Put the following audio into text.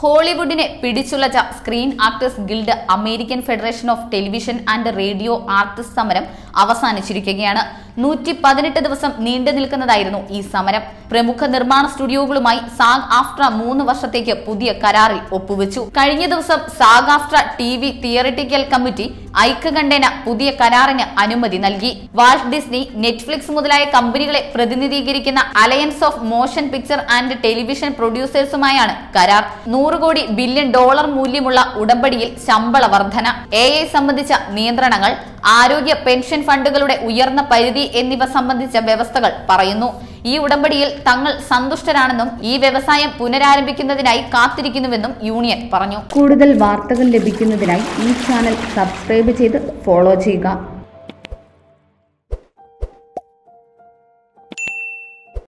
ഹോളിവുഡിനെ പിടിച്ചുലച്ച screen actors guild American federation of television and radio artist സമരം അവസാനിച്ചിരിക്കുകയാണ്. 118 ദിവസം നീണ്ടു നിൽക്കുന്നതായിരുന്നു ഈ സമരം. പ്രമുഖ നിർമ്മാണ സ്റ്റുഡിയോകളുമായി സാഗ് ആഫ്ട്ര 3 വർഷത്തേക്ക് പുതിയ കരാറിൽ ഒപ്പുവെച്ചു. കഴിഞ്ഞ ദിവസം SAG AFTRA TV theatrical committee ഐക്യകണ്ഠേന പുതിയ കരാറിന് അനുമതി നൽകി. വാൾട്ട് ഡിസ്നി, നെറ്റ്ഫ്ലിക്സ് മുതലായ കമ്പനികളെ പ്രതിനിധീകരിക്കുന്ന alliance of motion picture and television പ്രൊഡ്യൂസേഴ്സുമായാണ് കരാർ. $100 കോടി ബില്യൺ മൂല്യമുള്ള ഉടമ്പടിയിൽ ശമ്പള വർധന, AI സംബന്ധിച്ച നിയന്ത്രണങ്ങൾ, ആരോഗ്യ പെൻഷൻ ഫണ്ടുകളുടെ ഉയർന്ന പരിധി എന്നിവ സംബന്ധിച്ച വ്യവസ്ഥകൾ പറയുന്നു. ഈ ഉടമ്പടിയിൽ തങ്ങൾ സന്തുഷ്ടരാണെന്നും ഈ വ്യവസായം പുനരാരംഭിക്കുന്നതിനായി കാത്തിരിക്കുന്നുവെന്നും യൂണിയൻ പറഞ്ഞു. കൂടുതൽ വാർത്തകൾ ലഭിക്കുന്നതിനായി ഈ ചാനൽ സബ്സ്ക്രൈബ് ചെയ്ത് ഫോളോ ചെയ്യുക.